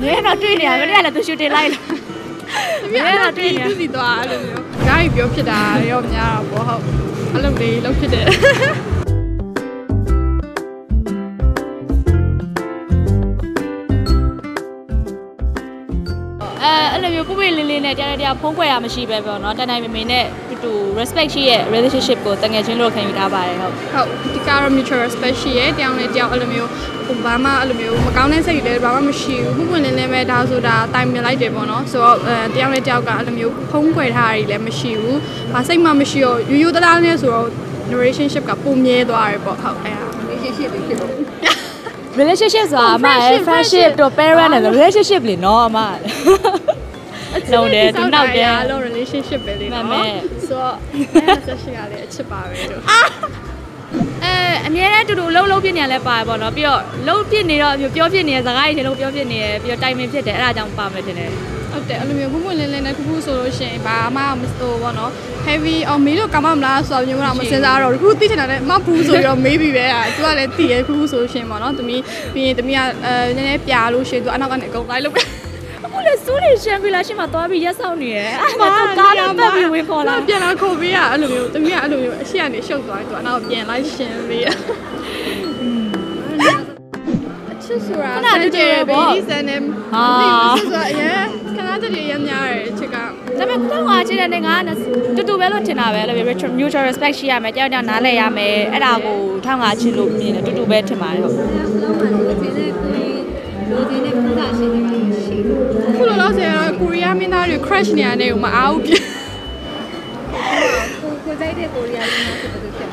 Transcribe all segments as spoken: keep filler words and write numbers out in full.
Nghĩa là truy nè, cái này là tôi siêu trì lây luôn. Nghĩa là truy nè. Cái gì tòa luôn nhá. Cái biểu chỉ đà đi ông nhà bỏ học. Anh làm gì lúc chỉ để. Anh làm gì cũng bị lì lì này, cho nên đi học không quay à mà chỉ về bảo nó cho nên mình mình này. respect 시에 relationship 고 땅에 진로 캔이 다 봐요. 하, 티카로 mutual respect 시에 때문에 저 알미오 공부마 알미오 막가는 새끼들 봐봐မရှိဘူး. 부분에는 다ဆိုတာ time လိုက်တယ် ပေါ့နော်. so တယောက်နဲ့တယောက်က 알미오 ဖုံးကွယ်ထားတာကြီးလည်း မရှိ ဘူး. ဘာစိတ်မှ မရှိ တော့ ရိုးရိုးသားသားနဲ့ ဆိုတော့ relationship က ပုံမြဲသွားတယ် ပေါ့. ဟုတ် အဲ့ဒါ relationship ဖြစ် တော့ relationship ဆိုတာ အမ friendship တော့ parent နဲ့ relationship လေ နော် အမ 나오네, 좀 나오네. 알로 relationship 빌리나. 맞네. 그래서 사실이야, 칠바래도. 에, 아니에요. 저도 롤롤 피는 애 빠요, 뭐. 그리고 롤 피는 애, 뼈 피는 애, 자가이 제로 뼈 피는 애, 그리고 타이밍 피는 애. 아라장 빠면 되네. 어때? 알로면 부모님네네 두부 솔루션 바마 뭐 뭐노. 헤비 어 메로 까마라 소아뇨 나 생각하러 두부 티잖아네. 막 부부 소리로 메비 배야. 두가 네 티에 두부 솔루션 뭐노. 뜸이 비 뜸이야 어 네 뱄로 쉐 두가 나가 네 공 가이 로 원래 술이 샴빌라 심마 떠비 야사오니에 아마 가는 밥이 왜 걸라 변나 고비야 알로요 뜸이야 알로요 아시안에 셔트와 또 나가 변라 신비 치수라 사제 베이스네 아 치수라 예 카나다리 양야에 제가 다음에 그거와 제가 내가 두두벨로 튼다 베 알로요 mutual respect 시야매 떼어 나래야매 에다고 탕가 치로 미네 두두벨 튼다 코리아 미나리 크래시니 안에 뭐 아우기. 고고자이데 코리아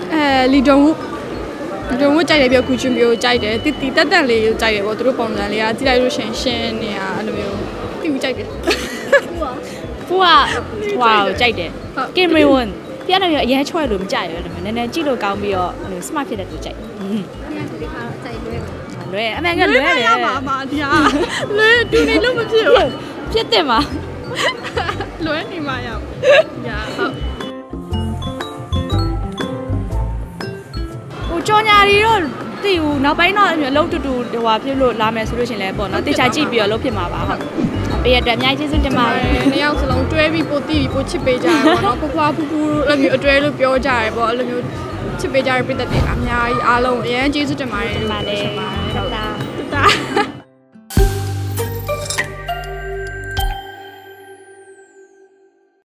미나리. 에 리정우. 리정우 짜이데 벼 구춘비오 짜이데 띠띠 따딴리 짜이데 뭐 두루 뽕란리야 찌라이로 셴셴이야 알로요. 띠우 짜이데. 우와. 우와. 와우 짜이데. 게임리원. 피아노 예예 쳐이로 못 짜이요. 그러면 네네 찌로 가운비요. 스마트 피다 또 짜이. 음. 그래. 아마 그래. 아마 아마 야. 네, 둘이 너무 귀여워. 피했대마. 로엔이마야. 야. 오, 쪼냐리로 띠우 나바이나 롱투투 데와 피로 라메 솔루션 래 뻔. 나 띠차 찌 비어 로 피마 봐. 배အတွက် အများကြီး ကျေးဇူးတင်ပါတယ် နှစ်ယောက်စလုံးတွဲပြီးပို့တည်ပြီးပို့ချစ်ပေးကြတာပေါ့နော်ကိုကွာဖူဖူအဲ့လိုမျိုးအတွဲလို့ပြောကြတယ်ပေါ့အဲ့လိုမျိုးချစ်ပေးကြတဲ့ပြည်သက်တွေအများကြီးအားလုံးအရင်ကျေးဇူးတင်ပါတယ်လို့ပြောချင်ပါတယ်ဟုတ်တာ